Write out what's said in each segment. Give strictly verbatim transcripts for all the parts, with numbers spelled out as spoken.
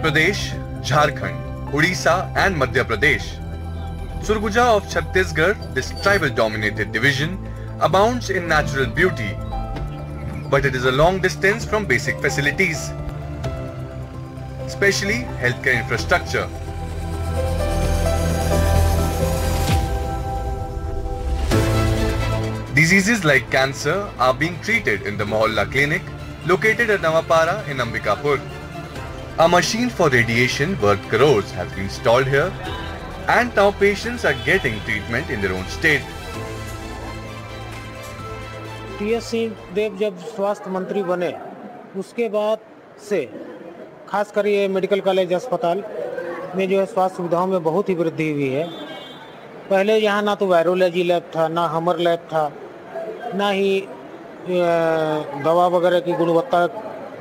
Uttar Pradesh, Jharkhand, Odisha and Madhya Pradesh. Surguja of Chhattisgarh, this tribal-dominated division, abounds in natural beauty, but it is a long distance from basic facilities, especially healthcare infrastructure. Diseases like cancer are being treated in the Mohalla Clinic, located at Nawapara in Ambikapur. A machine for radiation worth crores has been installed here, and now patients are getting treatment in their own state. T S Singh Deo जब स्वास्थ्य मंत्री बने, उसके बाद से खासकर ये medical college अस्पताल में जो है स्वास्थ्य सुविधाओं में बहुत ही वृद्धि हुई है। पहले यहाँ ना तो वायरोलॉजी लैब था, ना हमर लैब था, ना ही दवा वगैरह की गुणवत्ता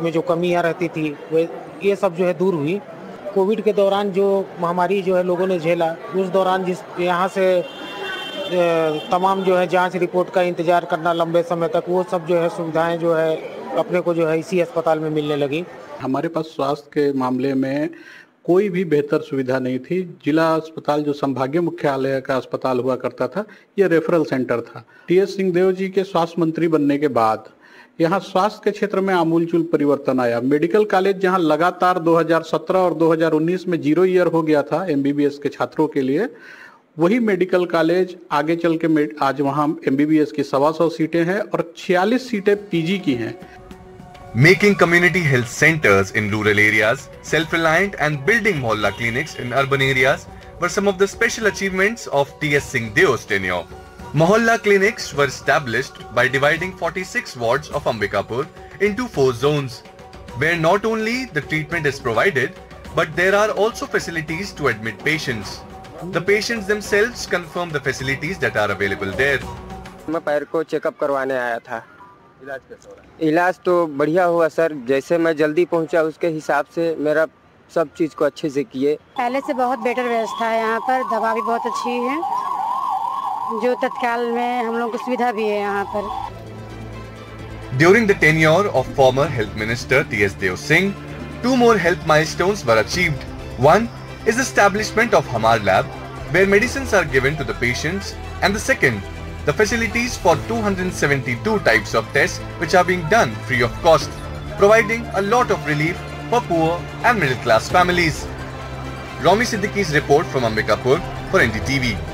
में जो कमियाँ रहती थी वे ये सब जो है दूर हुई। कोविड के दौरान जो महामारी जो है लोगों ने झेला, उस दौरान जिस यहाँ से तमाम जो है जांच रिपोर्ट का इंतज़ार करना लंबे समय तक, वो सब जो है सुविधाएं जो है अपने को जो है इसी अस्पताल में मिलने लगी। हमारे पास स्वास्थ्य के मामले में कोई भी बेहतर सुविधा नहीं थी। जिला अस्पताल जो संभागीय मुख्यालय का अस्पताल हुआ करता था, ये रेफरल सेंटर था। टी एस सिंह देव जी के स्वास्थ्य मंत्री बनने के बाद यहाँ स्वास्थ्य के क्षेत्र में आमूलचूल परिवर्तन आया। मेडिकल कॉलेज जहाँ लगातार दो हज़ार सत्रह और दो हज़ार उन्नीस में जीरो ईयर हो गया था एम बी बी एस के छात्रों के लिए, वही मेडिकल कॉलेज आगे चल के आज वहाँ एम बी बी एस की सवा सौ सीटें हैं और छियालीस सीटें पी जी की हैं। Making community health centers in rural areas self-reliant and building mohalla clinics in urban areas were some of the special achievements of T S Singh Deo's tenure. Mohalla clinics were established by dividing forty-six wards of Ambikapur into four zones, where not only the treatment is provided, but there are also facilities to admit patients. The patients themselves confirm the facilities that are available there. मैं पैर को checkup करवाने आया था। इलाज कैसा हो रहा है? इलाज तो बढ़िया हुआ सर। जैसे मैं जल्दी पहुंचा उसके हिसाब से मेरा सब चीज़ को अच्छे से किए। पहले से बहुत बेटर व्यवस्था है यहाँ पर, दवा भी बहुत अच्छी है, जो तत्काल में हम लोग को सुविधा भी है यहाँ पर। During the tenure of former Health Minister T S Deo Singh, two more health milestones were achieved. One is the establishment of Hamar Lab, where medicines are given to the patients, and the second, the facilities for two hundred seventy-two types of tests which are being done free of cost, providing a lot of relief for poor and middle class families. Rami Siddiqui's report from Ambikapur for N D T we.